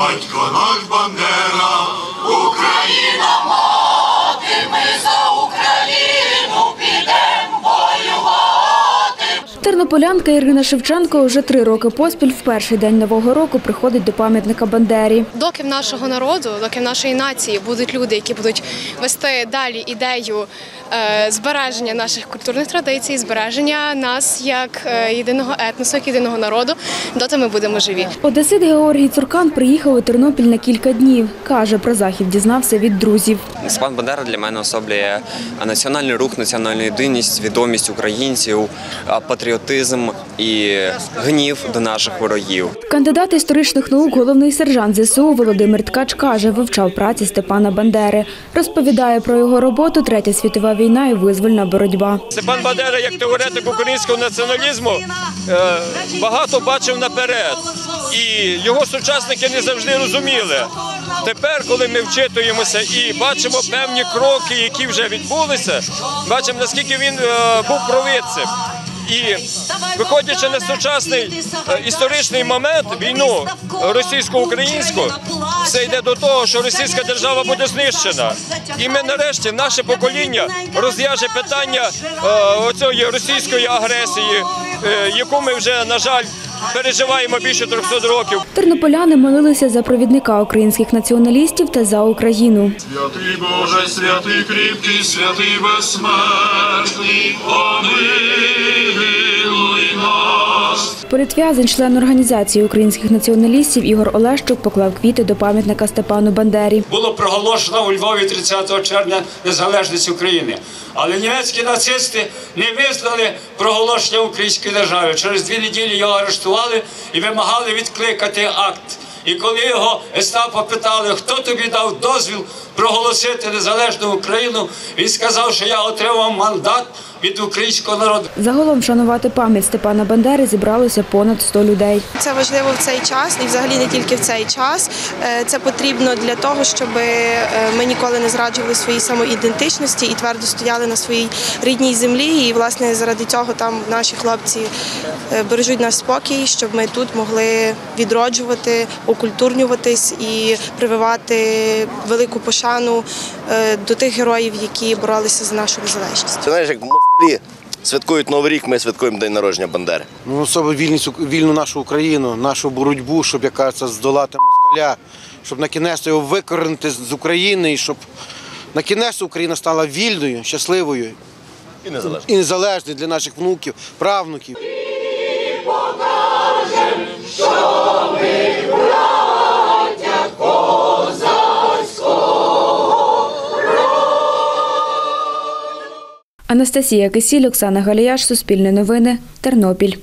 Батько наш Бандера, Україна мати, ми за Україну підемо воювати. Тернополянка Ірина Шевченко уже 3 роки поспіль в перший день Нового року приходить до пам'ятника Бандері. Доки в нашого народу, доки в нашої нації будуть люди, які будуть вести далі ідею збереження наших культурних традицій, збереження нас як єдиного етносу, як єдиного народу, доти ми будемо живі. Одесит Георгій Цуркан приїхав у Тернопіль на кілька днів. Каже, про захід дізнався від друзів. Степан Бандера для мене особлює національний рух, національну єдиність, відомість українців, патріотизм і гнів до наших ворогів. Кандидат історичних наук, головний сержант ЗСУ Володимир Ткач каже, вивчав праці Степана Бандери. Розповідає про його роботу «Третя світова війна і визвольна боротьба». Степан Бандера, як теоретик українського націоналізму, багато бачив наперед. І його сучасники не завжди розуміли. Тепер, коли ми вчитуємося і бачимо певні кроки, які вже відбулися, бачимо, наскільки він був провидцем. І виходячи на сучасний історичний момент, війну російсько-українську, все йде до того, що російська держава буде знищена. І ми нарешті, наше покоління розв'яже питання оцієї російської агресії, яку ми вже, на жаль, переживаємо більше 300 років. Тернополяни молилися за провідника українських націоналістів та за Україну. Святий Боже, святий кріпкий, святий безсмертний, помилуй нас. Політв'язень, член Організації українських націоналістів Ігор Олещук поклав квіти до пам'ятника Степану Бандері. Було проголошено у Львові 30 червня незалежність України. Але німецькі нацисти не визнали проголошення української держави. Через 2 неділі його арештували і вимагали відкликати акт. І коли його естапо питали, хто тобі дав дозвіл проголосити незалежну Україну, він сказав, що я отримав мандат від українського народу. Загалом вшанувати пам'ять Степана Бандери зібралося понад 100 людей. Це важливо в цей час і взагалі не тільки в цей час. Це потрібно для того, щоб ми ніколи не зраджували своїй самоідентичності і твердо стояли на своїй рідній землі. І, власне, заради цього там наші хлопці бережуть наш спокій, щоб ми тут могли відроджувати, окультурнюватись і прививати велику пошану до тих героїв, які боролися за нашу незалежність. Ти знаєш, як москалі святкують Новий рік, ми святкуємо День народження Бандери. Ну, особливо вільність, вільну нашу Україну, нашу боротьбу, щоб, як кажеться, здолати москаля, щоб на кінець його викоренити з України, і щоб на кінець Україна стала вільною, щасливою і незалежною для наших внуків, правнуків. І покажем, що ми браття козаки. Анастасія Кисіль, Оксана Галіяш, Суспільне новини, Тернопіль.